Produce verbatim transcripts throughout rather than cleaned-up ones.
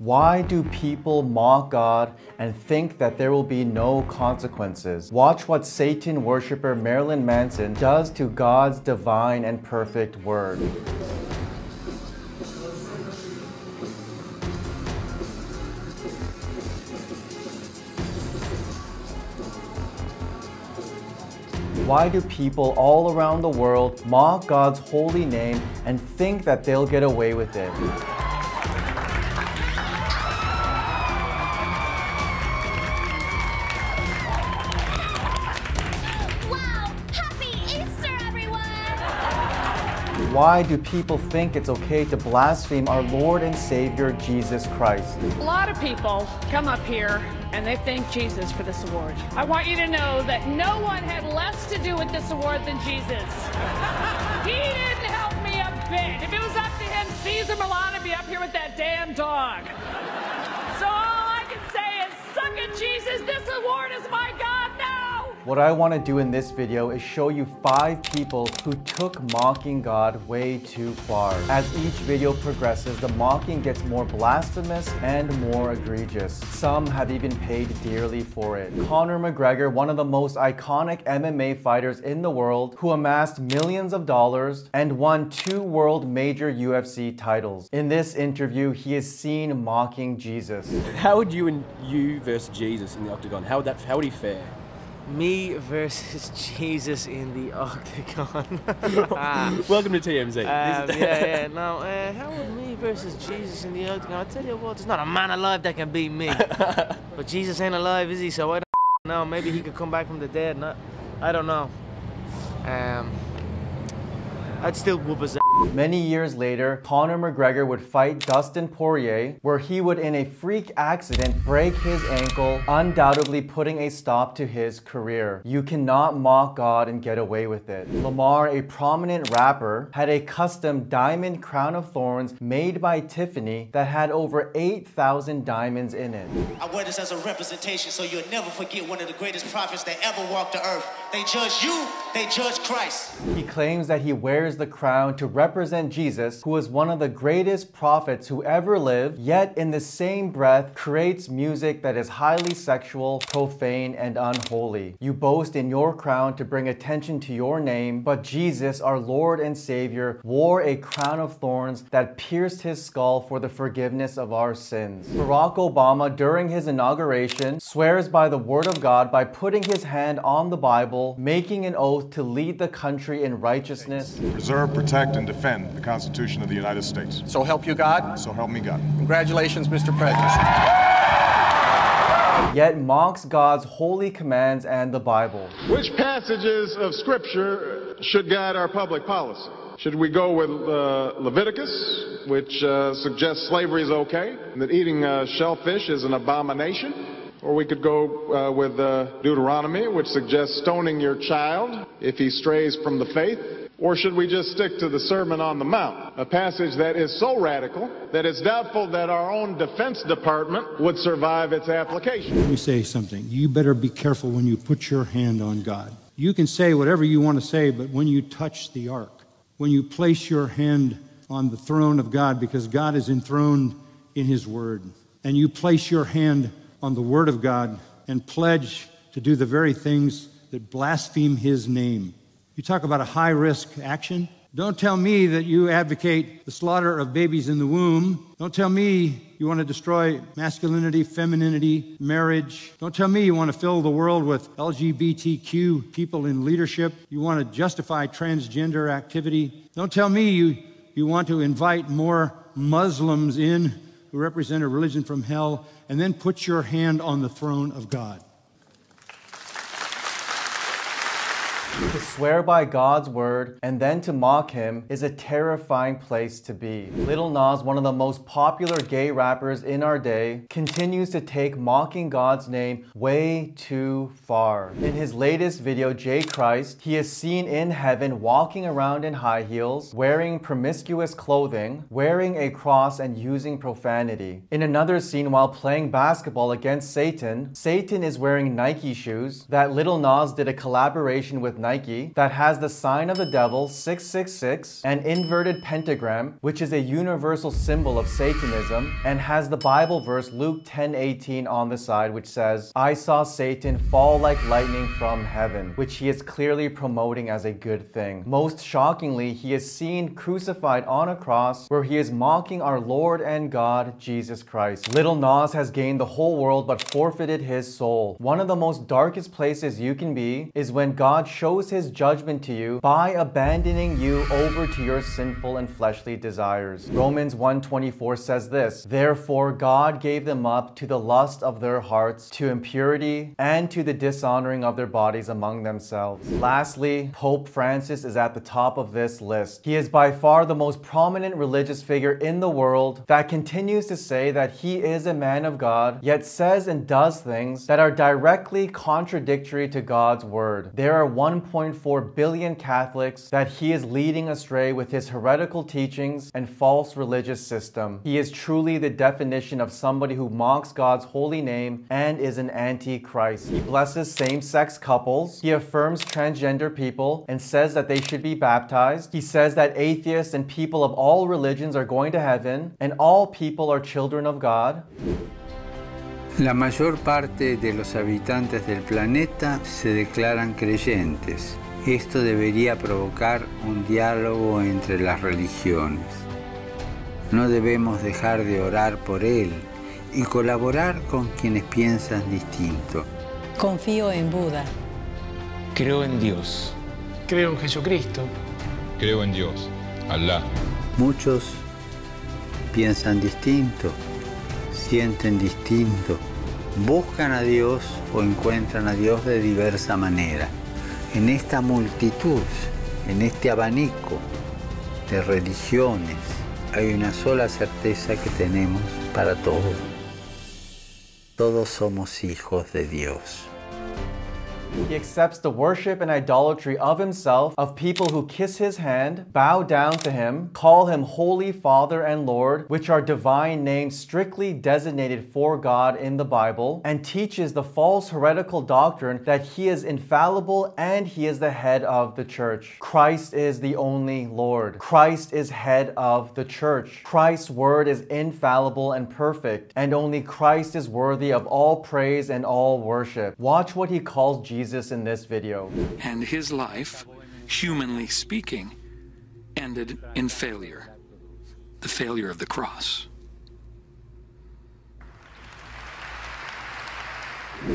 Why do people mock God and think that there will be no consequences? Watch what Satan worshiper Marilyn Manson does to God's divine and perfect word. Why do people all around the world mock God's holy name and think that they'll get away with it? Why do people think it's okay to blaspheme our Lord and Savior, Jesus Christ? A lot of people come up here and they thank Jesus for this award. I want you to know that no one had less to do with this award than Jesus. He didn't help me a bit. If it was up to him, Caesar Milano would be up here with that damn dog. So all I can say is, suck it, Jesus, this award is my God now. What I want to do in this video is show you five people who took mocking God way too far. As each video progresses, the mocking gets more blasphemous and more egregious. Some have even paid dearly for it. Conor McGregor, one of the most iconic M M A fighters in the world, who amassed millions of dollars and won two world major U F C titles. In this interview, he is seen mocking Jesus. How would you and you versus Jesus in the octagon? How would that? How would he fare? Me versus Jesus in the octagon. ah. Welcome to T M Z. Um, yeah, yeah, no, uh, how would me versus Jesus in the octagon? I tell you what, there's not a man alive that can beat me. But Jesus ain't alive, is he? So I don't know. Maybe he could come back from the dead. Not, I don't know. Um, I'd still whoop his ass. Many years later, Conor McGregor would fight Dustin Poirier, where he would, in a freak accident, break his ankle, undoubtedly putting a stop to his career. You cannot mock God and get away with it. Lamar, a prominent rapper, had a custom diamond crown of thorns made by Tiffany that had over eight thousand diamonds in it. I wear this as a representation so you'll never forget one of the greatest prophets that ever walked the earth. They judge you, they judge Christ. He claims that he wears the crown to represent represent Jesus, who is one of the greatest prophets who ever lived, yet in the same breath creates music that is highly sexual, profane, and unholy. You boast in your crown to bring attention to your name, but Jesus, our Lord and Savior, wore a crown of thorns that pierced his skull for the forgiveness of our sins. Barack Obama, during his inauguration, swears by the word of God by putting his hand on the Bible, making an oath to lead the country in righteousness, preserve, protect, and defend. Defend the Constitution of the United States. So help you God? So help me God. Congratulations, Mister President. Yet mocks God's holy commands and the Bible. Which passages of Scripture should guide our public policy? Should we go with uh, Leviticus, which uh, suggests slavery is okay, and that eating uh, shellfish is an abomination? Or we could go uh, with uh, Deuteronomy, which suggests stoning your child if he strays from the faith. Or should we just stick to the Sermon on the Mount, a passage that is so radical that it's doubtful that our own Defense Department would survive its application? Let me say something. You better be careful when you put your hand on God. You can say whatever you want to say, but when you touch the ark, when you place your hand on the throne of God, because God is enthroned in His Word, and you place your hand on the Word of God and pledge to do the very things that blaspheme His name. You talk about a high-risk action. Don't tell me that you advocate the slaughter of babies in the womb. Don't tell me you want to destroy masculinity, femininity, marriage. Don't tell me you want to fill the world with L G B T Q people in leadership. You want to justify transgender activity. Don't tell me you, you want to invite more Muslims in who represent a religion from hell, and then put your hand on the throne of God. To swear by God's word and then to mock Him is a terrifying place to be. Little Nas, one of the most popular gay rappers in our day, continues to take mocking God's name way too far. In his latest video, J. Christ, he is seen in heaven walking around in high heels, wearing promiscuous clothing, wearing a cross, and using profanity. In another scene, while playing basketball against Satan, Satan is wearing Nike shoes that Little Nas did a collaboration with Nike Nike that has the sign of the devil six six six, an inverted pentagram, which is a universal symbol of Satanism, and has the Bible verse Luke ten eighteen on the side, which says, "I saw Satan fall like lightning from heaven," which he is clearly promoting as a good thing. Most shockingly, he is seen crucified on a cross where he is mocking our Lord and God, Jesus Christ. Little Nas has gained the whole world but forfeited his soul. One of the most darkest places you can be is when God shows his judgment to you by abandoning you over to your sinful and fleshly desires. Romans one twenty-four says this, "Therefore God gave them up to the lust of their hearts, to impurity, and to the dishonoring of their bodies among themselves." Lastly, Pope Francis is at the top of this list. He is by far the most prominent religious figure in the world that continues to say that he is a man of God, yet says and does things that are directly contradictory to God's word. There are one point four billion Catholics that he is leading astray with his heretical teachings and false religious system. He is truly the definition of somebody who mocks God's holy name and is an antichrist. He blesses same-sex couples. He affirms transgender people and says that they should be baptized. He says that atheists and people of all religions are going to heaven and all people are children of God. La mayor parte de los habitantes del planeta se declaran creyentes. Esto debería provocar un diálogo entre las religiones. No debemos dejar de orar por él y colaborar con quienes piensan distinto. Confío en Buda. Creo en Dios. Creo en Jesucristo. Creo en Dios, Alá. Muchos piensan distinto, sienten distinto, buscan a Dios o encuentran a Dios de diversa manera. En esta multitud, en este abanico de religiones, hay una sola certeza que tenemos para todos. Todos somos hijos de Dios. He accepts the worship and idolatry of himself, of people who kiss his hand, bow down to him, call him Holy Father and Lord, which are divine names strictly designated for God in the Bible, and teaches the false heretical doctrine that he is infallible and he is the head of the church. Christ is the only Lord. Christ is head of the church. Christ's word is infallible and perfect, and only Christ is worthy of all praise and all worship. Watch what he calls Jesus. Jesus in this video. And his life, humanly speaking, ended in failure, the failure of the cross.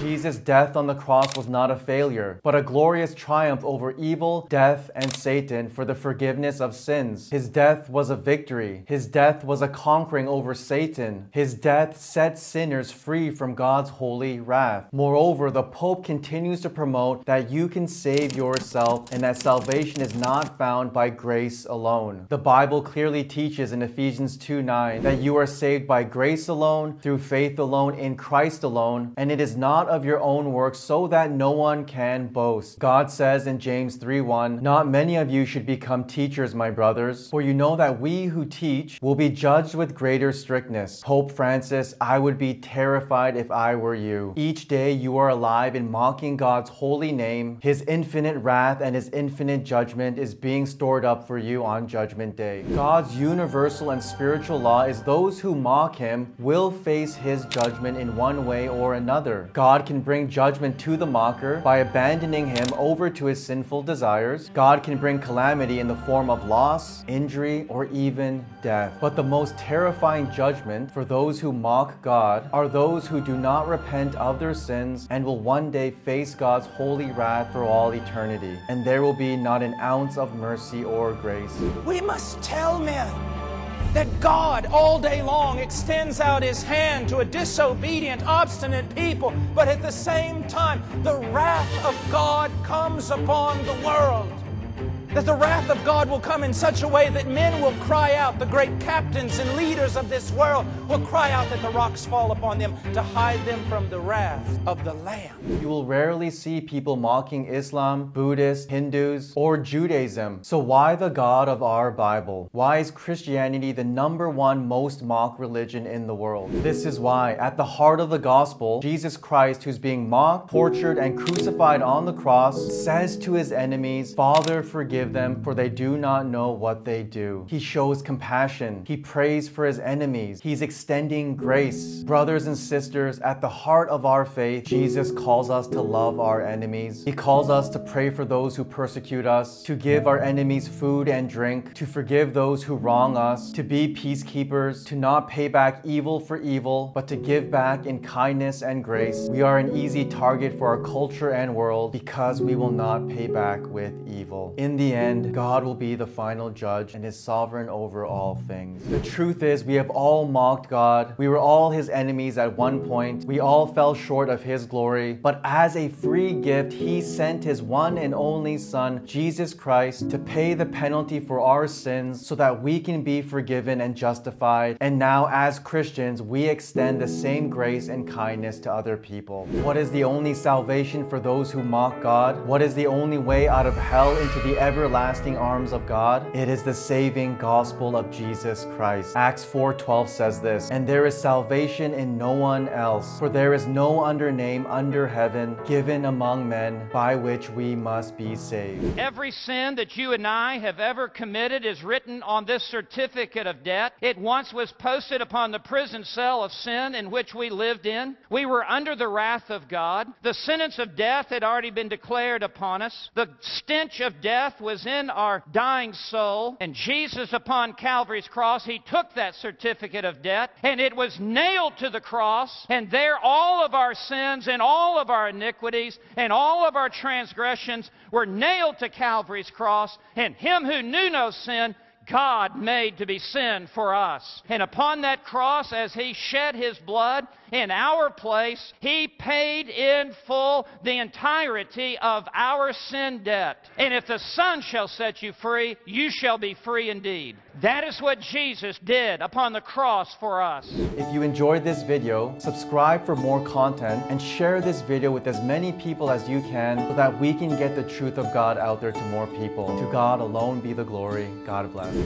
Jesus' death on the cross was not a failure, but a glorious triumph over evil, death, and Satan for the forgiveness of sins. His death was a victory. His death was a conquering over Satan. His death set sinners free from God's holy wrath. Moreover, the Pope continues to promote that you can save yourself and that salvation is not found by grace alone. The Bible clearly teaches in Ephesians two nine that you are saved by grace alone, through faith alone, in Christ alone, and it is not not of your own works, so that no one can boast. God says in James three one, "Not many of you should become teachers, my brothers, for you know that we who teach will be judged with greater strictness." Pope Francis, I would be terrified if I were you. Each day you are alive in mocking God's holy name. His infinite wrath and his infinite judgment is being stored up for you on Judgment Day. God's universal and spiritual law is those who mock him will face his judgment in one way or another. God can bring judgment to the mocker by abandoning him over to his sinful desires. God can bring calamity in the form of loss, injury, or even death. But the most terrifying judgment for those who mock God are those who do not repent of their sins and will one day face God's holy wrath for all eternity. And there will be not an ounce of mercy or grace. We must tell men that God all day long extends out his hand to a disobedient, obstinate people, but at the same time, the wrath of God comes upon the world. that the wrath of God will come in such a way that men will cry out, the great captains and leaders of this world will cry out that the rocks fall upon them to hide them from the wrath of the Lamb. You will rarely see people mocking Islam, Buddhists, Hindus, or Judaism. So why the God of our Bible? Why is Christianity the number one most mocked religion in the world? This is why, at the heart of the gospel, Jesus Christ, who's being mocked, tortured, and crucified on the cross, says to his enemies, "Father, forgive them, for they do not know what they do." He shows compassion. He prays for his enemies. He's extending grace. Brothers and sisters, at the heart of our faith, Jesus calls us to love our enemies. He calls us to pray for those who persecute us, to give our enemies food and drink, to forgive those who wrong us, to be peacekeepers, to not pay back evil for evil, but to give back in kindness and grace. We are an easy target for our culture and world because we will not pay back with evil. In the In the end, God will be the final judge and is sovereign over all things. The truth is, we have all mocked God. We were all his enemies at one point. We all fell short of his glory. But as a free gift, he sent his one and only Son, Jesus Christ, to pay the penalty for our sins so that we can be forgiven and justified. And now, as Christians, we extend the same grace and kindness to other people. What is the only salvation for those who mock God? What is the only way out of hell into the everlasting everlasting arms of God? It is the saving gospel of Jesus Christ. Acts four twelve says this, "And there is salvation in no one else, for there is no other name under heaven given among men by which we must be saved." Every sin that you and I have ever committed is written on this certificate of debt. It once was posted upon the prison cell of sin in which we lived in. We were under the wrath of God. The sentence of death had already been declared upon us. The stench of death was was in our dying soul, and Jesus upon Calvary's cross, he took that certificate of debt, and it was nailed to the cross, and there all of our sins and all of our iniquities and all of our transgressions were nailed to Calvary's cross, and him who knew no sin, God made to be sin for us. And upon that cross, as he shed his blood in our place, he paid in full the entirety of our sin debt. And if the Son shall set you free, you shall be free indeed. That is what Jesus did upon the cross for us. If you enjoyed this video, subscribe for more content and share this video with as many people as you can so that we can get the truth of God out there to more people. To God alone be the glory. God bless.